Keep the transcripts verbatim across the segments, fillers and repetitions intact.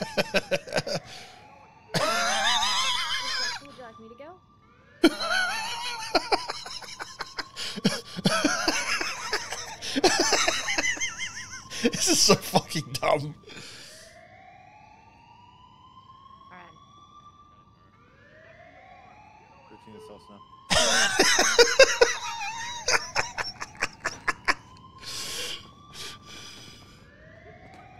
Would you like me to go? This is so fucking dumb.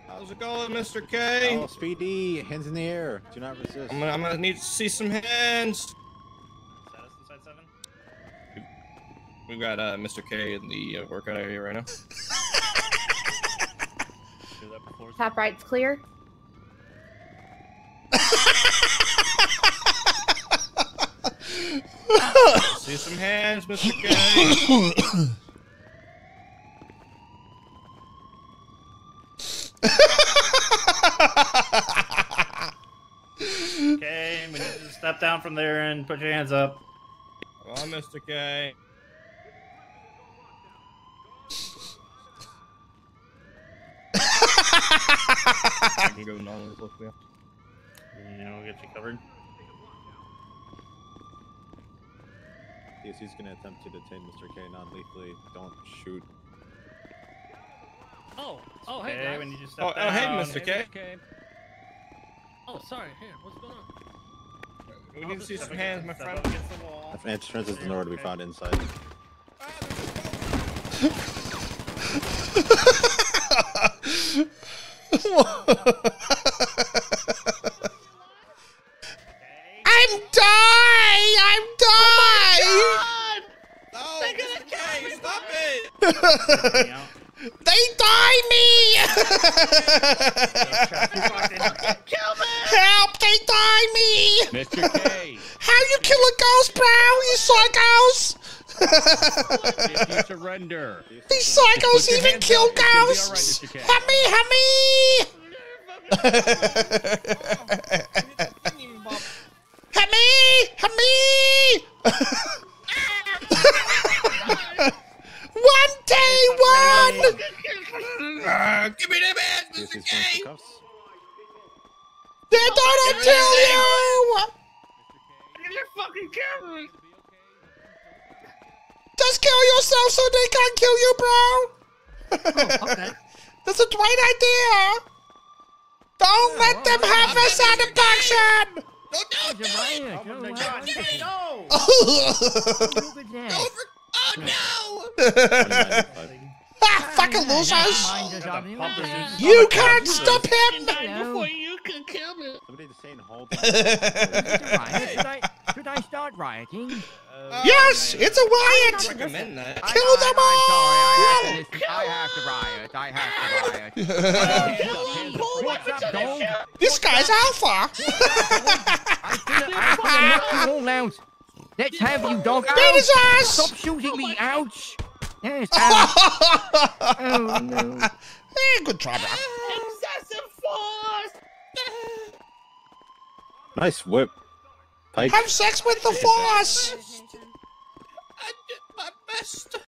How's it going, Mister K? Oh, Speedy, hands in the air. Do not resist. I'm gonna, I'm gonna need to see some hands. Status inside seven. We've got uh, Mister K in the uh, workout area right now. Top right's clear. See some hands, Mister K. Okay, we need you to step down from there and put your hands up. Come on, Mister K. I can go normal with you. Yeah, we'll get you covered. Yes, he's gonna attempt to detain Mister K non-lethally. Don't shoot. Oh, oh, hey, hey, when you just oh, oh, hey, Mister K. Hey, Mister K. Oh, sorry. Here, what's going on? We need to see some hands, my friend. Against the wall. If Ant turns the door to be found inside. I'm dying! I'm dying! Oh my God! No, they're gonna kill me! Stop it! They die me! Kill me! Help! They die me! Mister K! How you kill a ghost, bro? You psychos! You surrender. These psychos even kill ghosts! Right, help me! Help me! Help me! Help me! One day one! Uh, give me the man, Mister K! They don't kill you! Give your fucking camera! Just kill yourself so they can't kill you, bro! Oh, okay. That's a great idea! Don't yeah, let well, them well, have well, satisfaction! Well, No, don't do it! Oh, no! No! Oh, no! Ah, fucking losers! You can't stop him! Before you can kill me! Somebody just saying, hold on. Should I start rioting? Yes! It's a riot! Kill them all! I have to riot. I have to riot. This guy's alpha! Let's have you, dog. Ouch. Stop shooting me, ouch! Yes, ouch. Oh no. Eh, good try, bro. Excessive force! Nice whip. Pike. Have sex with the force!